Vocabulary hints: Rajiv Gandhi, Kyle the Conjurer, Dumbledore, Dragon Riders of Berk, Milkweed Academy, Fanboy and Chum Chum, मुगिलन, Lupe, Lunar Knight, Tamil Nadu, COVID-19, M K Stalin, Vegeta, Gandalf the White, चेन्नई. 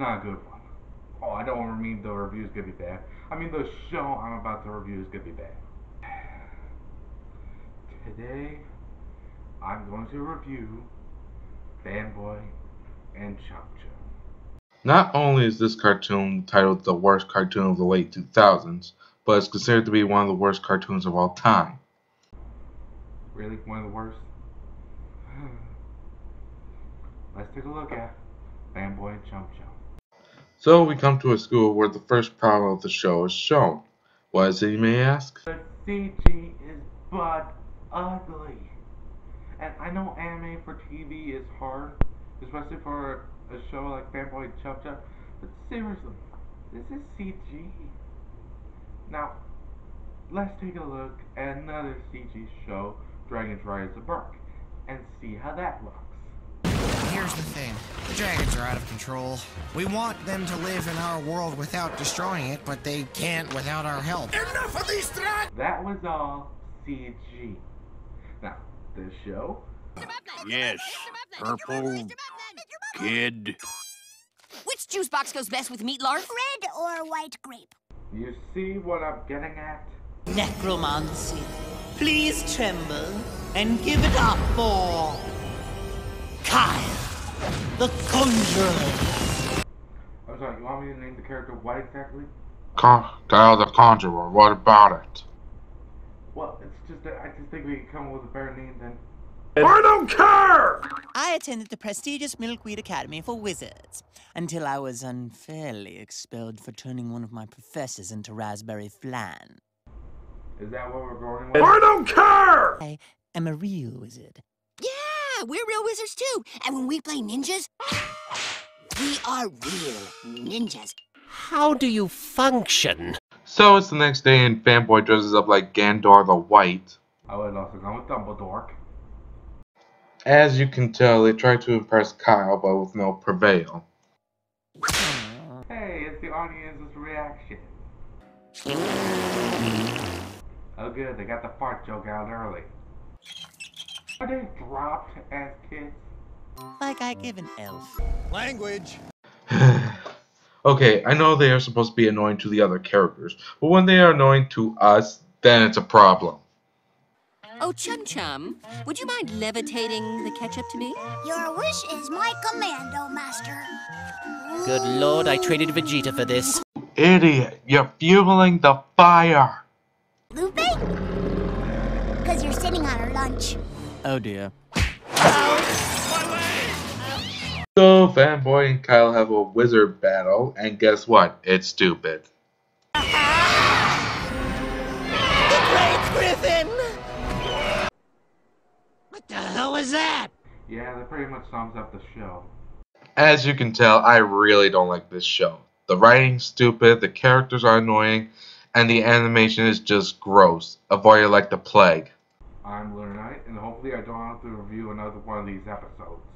not a good one. Oh, I don't mean the review is going to be bad. I mean the show I'm about to review is going to be bad. Today, I'm going to review Fanboy and Chum Chum. Not only is this cartoon titled the worst cartoon of the late 2000s, but it's considered to be one of the worst cartoons of all time. Really? One of the worst? Let's take a look at Fanboy and Chum Chum. So we come to a school where the first problem of the show is shown. What is it, you may ask? The CG is but ugly. And I know anime for TV is hard, especially for a show like Fanboy and Chum Chum, but seriously, this is CG. Now, let's take a look at another CG show, Dragon Riders of Berk, and see how that looks. Here's the thing. The dragons are out of control. We want them to live in our world without destroying it, but they can't without our help. Enough of these dragons! That was all CG. Now, this show? Yes, purple kid. Which juice box goes best with meat, Lark? Red or white grape? You see what I'm getting at? Necromancy. Please tremble and give it up for Kyle the Conjurer. I'm sorry, you want me to name the character what exactly? Kyle the Conjurer, what about it? Well, it's just that I just think we can come up with a better name than... I don't care! I attended the prestigious Milkweed Academy for Wizards, until I was unfairly expelled for turning one of my professors into raspberry flan. Is that what we're going with? I don't care! I am a real wizard. Yeah, we're real wizards too! And when we play ninjas, we are real ninjas. How do you function? So it's the next day and Fanboy dresses up like Gandalf the White. I would also come with Dumbledore. As you can tell, they try to impress Kyle, but with no prevail. Hey, it's the audience's reaction. Oh good, they got the fart joke out early. Are they dropped as kids? Like I give an elf. Language! Okay, I know they are supposed to be annoying to the other characters, but when they are annoying to us, then it's a problem. Oh, Chum Chum, would you mind levitating the ketchup to me? Your wish is my commando, master. Good lord, I traded Vegeta for this. Idiot, you're fueling the fire. Lupe? Because you're sitting on her lunch. Oh dear. So, Fanboy and Kyle have a wizard battle, and guess what? It's stupid. The Great Griffin! What the hell is that? Yeah, that pretty much sums up the show. As you can tell, I really don't like this show. The writing's stupid, the characters are annoying, and the animation is just gross. Avoid it like the plague. I'm Lunar Knight, and hopefully I don't have to review another one of these episodes.